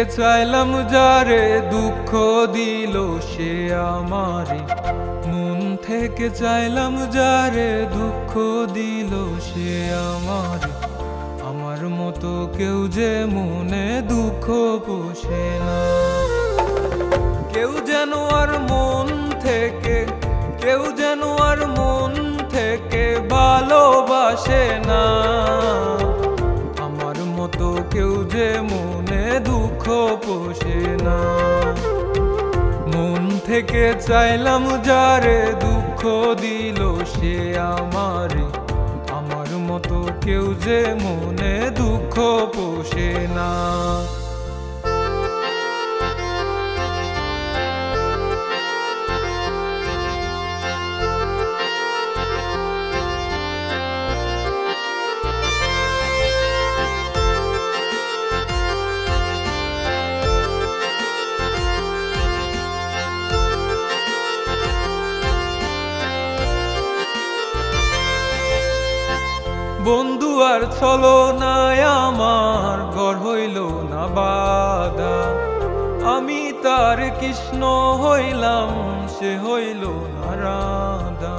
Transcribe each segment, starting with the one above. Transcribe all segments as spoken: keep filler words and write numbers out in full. থেকে চাইলাম যারে, দুঃখ দিল সে আমারে। মন থেকে চাইলাম যারে, দুঃখ দিল সে আমারে। আমার মতো কেউ যে মনে দুঃখ পোষে না, কেউ যেন আর মন থেকে, কেউ যেন আর মন থেকে ভালোবাসে না। আমার মতো কেউ যে মনে দুঃখ পোষে না। মন থেকে চাইলাম যারে, দুঃখ দিল সে আমারে। আমার মতো কেউ যে মনে দুঃখ পোষে না। বন্ধু আর চলো না, আমার ঘর হইল না বাদা। আমি তার কৃষ্ণ হইলাম, সে হইল না রাধা।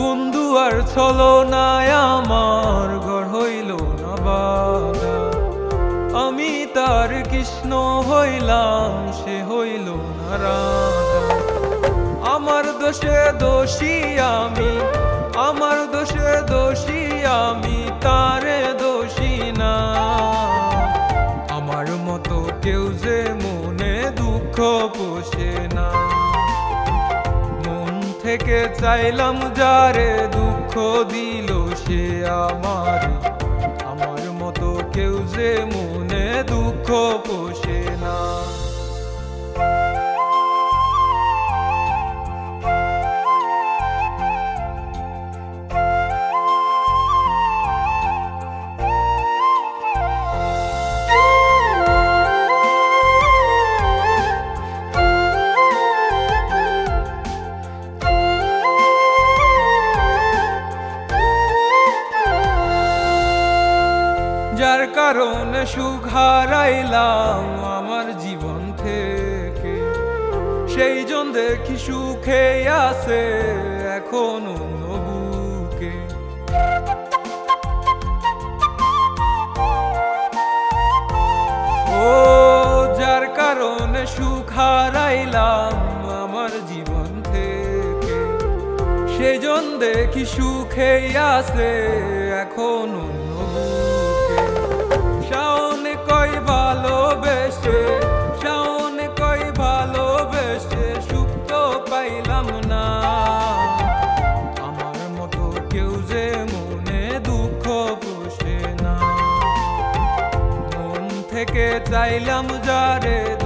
বন্ধু আর চলো না, আমার ঘর হইল না বাদা। আমি তার কৃষ্ণ হইলাম, সে হইল না রাধা। আমার দোষে দোষী আমি, আমার দোষে দোষী আমি, তারে দোষী না। আমার মতো কেউ যে মনে দুঃখ পোষে না। মন থেকে চাইলাম যারে, দুঃখ দিল সে আমার। আমার মতো কেউ যে মনে দুঃখ পোষে না। যার কারণে সুখ হারাইলাম আমার জীবন থেকে, সেই জন দেখি সুখে আছে এখন অন্য বুকে। ও যার কারণে সুখ হারাইলাম আমার জীবন থেকে, সেই জন দেখি সুখে আছে এখন অন্য বুকে। কই ভালোবেসে, শাওন কই ভালোবেসে, সুখ তো পাইলাম না। আমার মতো কেউ যে মনে দুঃখ পোষে না। মন থেকে চাইলাম যারে,